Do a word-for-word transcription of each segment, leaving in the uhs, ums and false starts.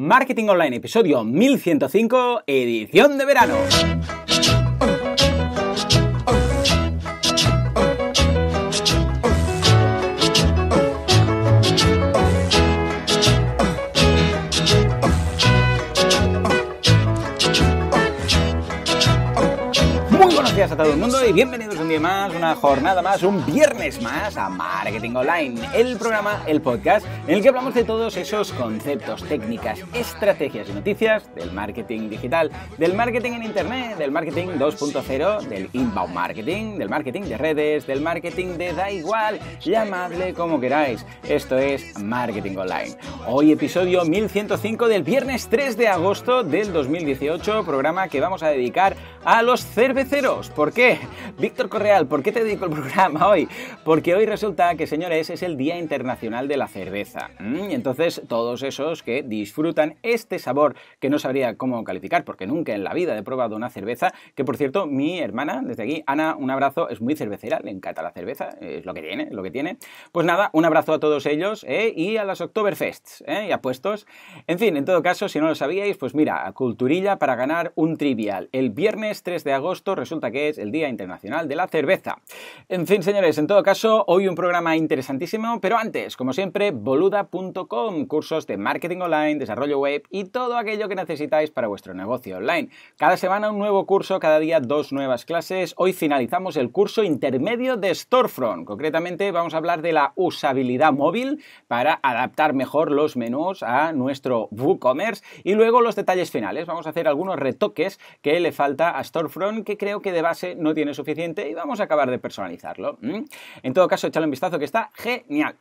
Marketing Online, episodio mil ciento cinco, edición de verano. A todo el mundo y bienvenidos un día más, una jornada más, un viernes más a Marketing Online, el programa, el podcast en el que hablamos de todos esos conceptos, técnicas, estrategias y noticias del marketing digital, del marketing en internet, del marketing dos punto cero, del inbound marketing, del marketing de redes, del marketing de da igual, llamadle como queráis. Esto es Marketing Online. Hoy episodio mil ciento cinco del viernes tres de agosto del dos mil dieciocho, programa que vamos a dedicar a los cerveceros. ¿Por qué? Víctor Correal, ¿por qué te dedico el programa hoy? Porque hoy resulta que, señores, es el Día Internacional de la Cerveza. Y entonces, todos esos que disfrutan este sabor, que no sabría cómo calificar, porque nunca en la vida he probado una cerveza, que, por cierto, mi hermana, desde aquí, Ana, un abrazo, es muy cervecera, le encanta la cerveza, es lo que tiene, es lo que tiene. Pues nada, un abrazo a todos ellos, ¿eh? Y a las Oktoberfests, ¿eh? Y a puestos. En fin, en todo caso, si no lo sabíais, pues mira, a culturilla para ganar un trivial. El viernes tres de agosto resulta que es el Día Internacional de la Cerveza. En fin, señores, en todo caso, hoy un programa interesantísimo, pero antes, como siempre, boluda punto com, cursos de marketing online, desarrollo web y todo aquello que necesitáis para vuestro negocio online. Cada semana un nuevo curso, cada día dos nuevas clases. Hoy finalizamos el curso intermedio de Storefront. Concretamente, vamos a hablar de la usabilidad móvil para adaptar mejor los menús a nuestro WooCommerce y luego los detalles finales. Vamos a hacer algunos retoques que le falta a Storefront, que creo que de base no tiene suficiente y vamos a acabar de personalizarlo. ¿Mm? En todo caso, échale un vistazo que está genial.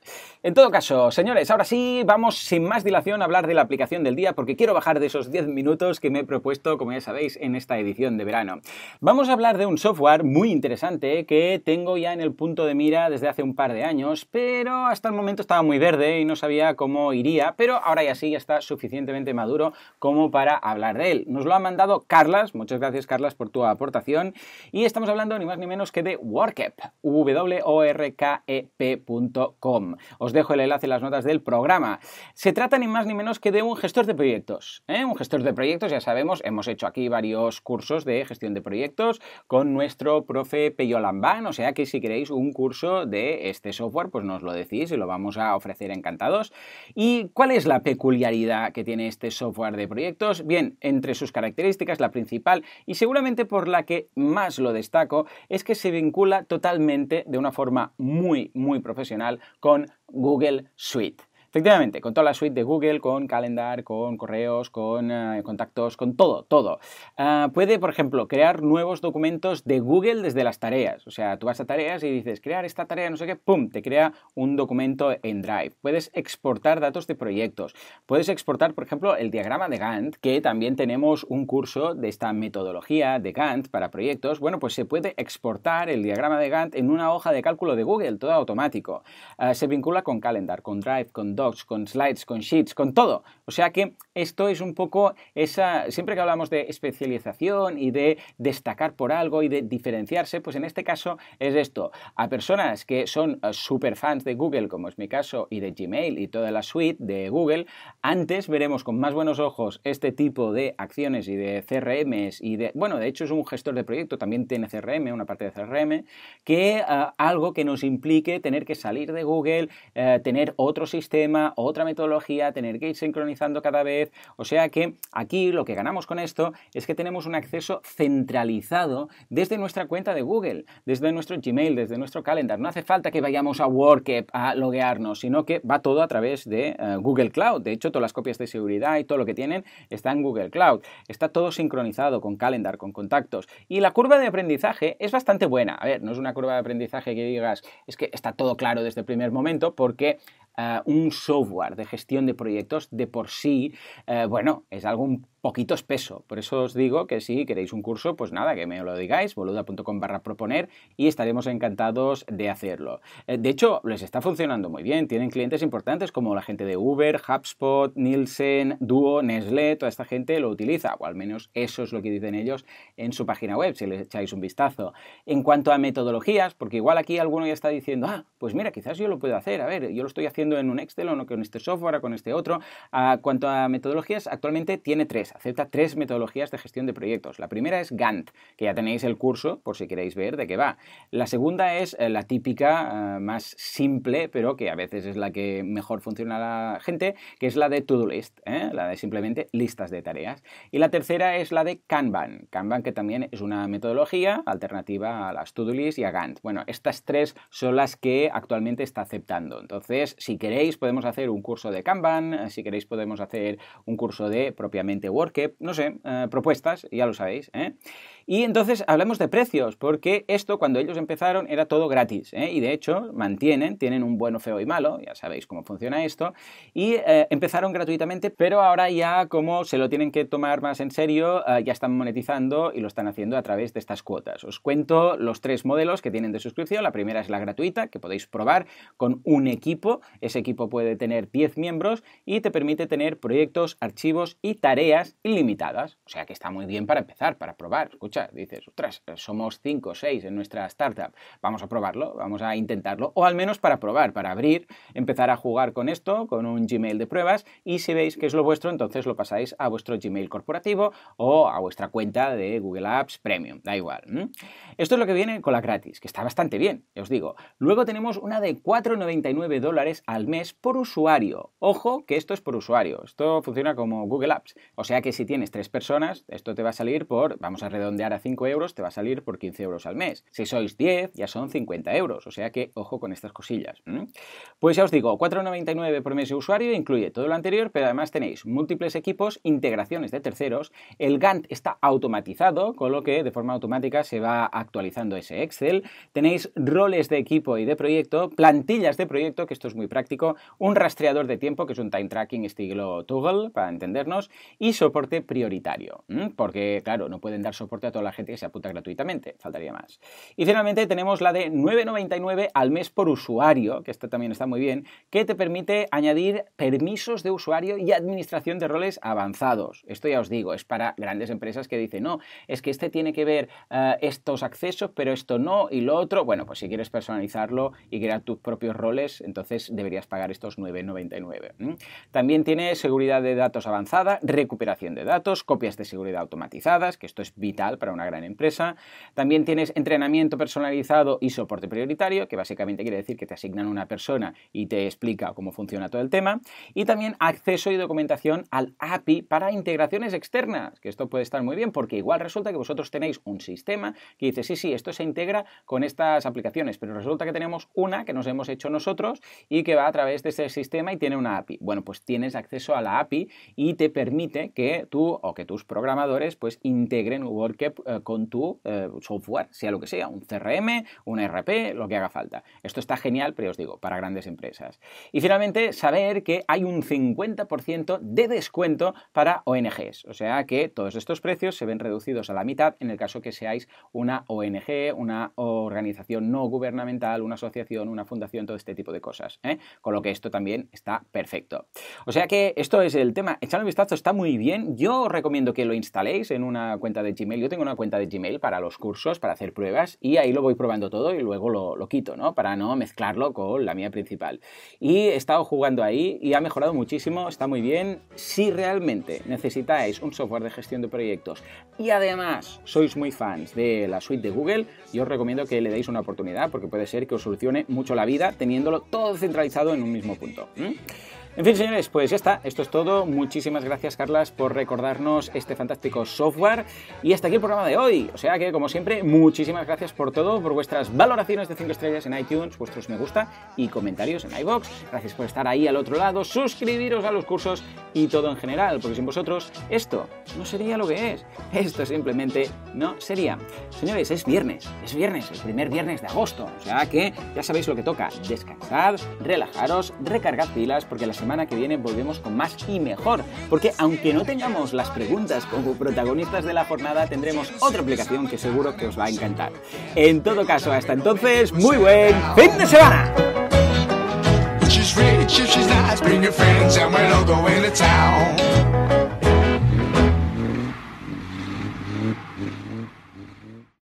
En todo caso, señores, ahora sí, vamos sin más dilación a hablar de la aplicación del día porque quiero bajar de esos diez minutos que me he propuesto, como ya sabéis, en esta edición de verano. Vamos a hablar de un software muy interesante que tengo ya en el punto de mira desde hace un par de años, pero hasta el momento estaba muy verde y no sabía cómo iría, pero ahora ya sí, ya está suficientemente maduro como para hablar de él. Nos lo ha mandado Carlas, muchas gracias Carlas por tu aportación. Y estamos hablando ni más ni menos que de Workep, w o r k e p punto com. Os dejo el enlace en las notas del programa. Se trata ni más ni menos que de un gestor de proyectos. ¿eh? Un gestor de proyectos, ya sabemos, hemos hecho aquí varios cursos de gestión de proyectos con nuestro profe Peyo Lambán, o sea que si queréis un curso de este software, pues nos lo decís y lo vamos a ofrecer encantados. ¿Y cuál es la peculiaridad que tiene este software de proyectos? Bien, entre sus características, la principal y seguramente por la que más más lo destaco, es que se vincula totalmente de una forma muy, muy profesional con Google Suite. Efectivamente, con toda la suite de Google, con Calendar, con correos, con uh, contactos, con todo, todo. Uh, puede, por ejemplo, crear nuevos documentos de Google desde las tareas. O sea, tú vas a tareas y dices, crear esta tarea, no sé qué, pum, te crea un documento en Drive. Puedes exportar datos de proyectos. Puedes exportar, por ejemplo, el diagrama de Gantt, que también tenemos un curso de esta metodología de Gantt para proyectos. Bueno, pues se puede exportar el diagrama de Gantt en una hoja de cálculo de Google, todo automático. Uh, se vincula con Calendar, con Drive, con Docs, con Slides, con Sheets, con todo. O sea que esto es un poco esa... Siempre que hablamos de especialización y de destacar por algo y de diferenciarse, pues en este caso es esto. A personas que son super fans de Google, como es mi caso, y de Gmail y toda la suite de Google, antes veremos con más buenos ojos este tipo de acciones y de C R Ms y de... Bueno, de hecho es un gestor de proyecto, también tiene C R M, una parte de C R M, que uh, algo que nos implique tener que salir de Google, uh, tener otro sistema, otra metodología, tener que ir sincronizando cada vez. O sea que aquí lo que ganamos con esto es que tenemos un acceso centralizado desde nuestra cuenta de Google, desde nuestro Gmail, desde nuestro Calendar. No hace falta que vayamos a Workep a loguearnos, sino que va todo a través de uh, Google Cloud. De hecho, todas las copias de seguridad y todo lo que tienen está en Google Cloud. Está todo sincronizado con Calendar, con contactos. Y la curva de aprendizaje es bastante buena. A ver, no es una curva de aprendizaje que digas, es que está todo claro desde el primer momento, porque... Uh, un software de gestión de proyectos de por sí, uh, bueno, es algo un poquito espeso. Por eso os digo que si queréis un curso, pues nada, que me lo digáis, boluda.com barra proponer y estaremos encantados de hacerlo. De hecho, les está funcionando muy bien. Tienen clientes importantes como la gente de Uber, HubSpot, Nielsen, Duo, Nestlé, toda esta gente lo utiliza, o al menos eso es lo que dicen ellos en su página web, si les echáis un vistazo. En cuanto a metodologías, porque igual aquí alguno ya está diciendo, ah, pues mira, quizás yo lo puedo hacer, a ver, yo lo estoy haciendo en un Excel o no, con este software o con este otro. En cuanto a metodologías, actualmente tiene tres. Acepta tres metodologías de gestión de proyectos. La primera es Gantt, que ya tenéis el curso por si queréis ver de qué va. La segunda es la típica, uh, más simple, pero que a veces es la que mejor funciona la gente, que es la de To-Do List, ¿eh? La de simplemente listas de tareas. Y la tercera es la de Kanban. Kanban, que también es una metodología alternativa a las To-Do List y a Gantt. Bueno, estas tres son las que actualmente está aceptando. Entonces, si queréis, podemos hacer un curso de Kanban, si queréis podemos hacer un curso de propiamente Workep, no sé, eh, propuestas, ya lo sabéis, ¿eh? Y entonces hablemos de precios, porque esto cuando ellos empezaron era todo gratis, ¿eh? Y de hecho mantienen, tienen un bueno, feo y malo, ya sabéis cómo funciona esto, y eh, empezaron gratuitamente, pero ahora ya como se lo tienen que tomar más en serio, eh, ya están monetizando y lo están haciendo a través de estas cuotas. Os cuento los tres modelos que tienen de suscripción. La primera es la gratuita, que podéis probar con un equipo. Ese equipo puede tener diez miembros y te permite tener proyectos, archivos y tareas ilimitadas, o sea que está muy bien para empezar, para probar. Escucha, dices, ostras, somos cinco o seis en nuestra startup, vamos a probarlo, vamos a intentarlo, o al menos para probar, para abrir, empezar a jugar con esto, con un Gmail de pruebas, y si veis que es lo vuestro, entonces lo pasáis a vuestro Gmail corporativo o a vuestra cuenta de Google Apps Premium, da igual. ¿Mm? Esto es lo que viene con la gratis, que está bastante bien, ya os digo. Luego tenemos una de cuatro noventa y nueve dólares al mes por usuario. Ojo, que esto es por usuario, esto funciona como Google Apps, o sea que si tienes tres personas, esto te va a salir por, vamos a redondear a cinco euros, te va a salir por quince euros al mes. Si sois diez, ya son cincuenta euros, o sea que ojo con estas cosillas. ¿Mm? Pues ya os digo, cuatro noventa y nueve por mes de usuario, incluye todo lo anterior, pero además tenéis múltiples equipos, integraciones de terceros, el Gantt está automatizado, con lo que de forma automática se va actualizando ese Excel, tenéis roles de equipo y de proyecto, plantillas de proyecto, que esto es muy práctico, un rastreador de tiempo, que es un time tracking estilo Toggl, para entendernos, y soporte prioritario, ¿m? Porque claro, no pueden dar soporte a toda la gente que se apunta gratuitamente, faltaría más. Y finalmente tenemos la de nueve noventa y nueve al mes por usuario, que esta también está muy bien, que te permite añadir permisos de usuario y administración de roles avanzados. Esto ya os digo, es para grandes empresas que dicen, no, es que este tiene que ver uh, estos accesos, pero esto no, y lo otro, bueno, pues si quieres personalizarlo y crear tus propios roles, entonces deberías pagar estos nueve noventa y nueve. ¿M? También tiene seguridad de datos avanzada, recuperación de datos, copias de seguridad automatizadas, que esto es vital para una gran empresa. También tienes entrenamiento personalizado y soporte prioritario, que básicamente quiere decir que te asignan una persona y te explica cómo funciona todo el tema. Y también acceso y documentación al A P I para integraciones externas, que esto puede estar muy bien, porque igual resulta que vosotros tenéis un sistema que dice, sí, sí, esto se integra con estas aplicaciones, pero resulta que tenemos una que nos hemos hecho nosotros y que va a través de ese sistema y tiene una A P I. Bueno, pues tienes acceso a la A P I y te permite que que tú o que tus programadores pues integren Workep eh, con tu eh, software, sea lo que sea, un C R M, un E R P, lo que haga falta. Esto está genial, pero os digo, para grandes empresas. Y finalmente, saber que hay un cincuenta por ciento de descuento para O N Ges, o sea que todos estos precios se ven reducidos a la mitad en el caso que seáis una O N G, una organización no gubernamental, una asociación, una fundación, todo este tipo de cosas, ¿eh? Con lo que esto también está perfecto. O sea que esto es el tema. Echadle un vistazo, está muy bien. Yo os recomiendo que lo instaléis en una cuenta de Gmail. Yo tengo una cuenta de Gmail para los cursos, para hacer pruebas, y ahí lo voy probando todo y luego lo, lo quito, ¿no? Para no mezclarlo con la mía principal. Y he estado jugando ahí y ha mejorado muchísimo, está muy bien. Si realmente necesitáis un software de gestión de proyectos y además sois muy fans de la suite de Google, yo os recomiendo que le deis una oportunidad, porque puede ser que os solucione mucho la vida teniéndolo todo centralizado en un mismo punto. ¿Mm? En fin, señores, pues ya está, esto es todo. Muchísimas gracias, Carlas, por recordarnos este fantástico software. Y hasta aquí el programa de hoy. O sea que, como siempre, muchísimas gracias por todo, por vuestras valoraciones de cinco estrellas en iTunes, vuestros me gusta y comentarios en iVoox. Gracias por estar ahí al otro lado, suscribiros a los cursos y todo en general, porque sin vosotros esto no sería lo que es. Esto simplemente no sería. Señores, es viernes, es viernes, el primer viernes de agosto. O sea que ya sabéis lo que toca. Descansad, relajaros, recargad pilas, porque la semana semana que viene volvemos con más y mejor, porque aunque no tengamos las preguntas como protagonistas de la jornada, tendremos otra aplicación que seguro que os va a encantar. En todo caso, hasta entonces, muy buen fin de semana. She's rich, if she's nice, bring your friends and we'll all go into town.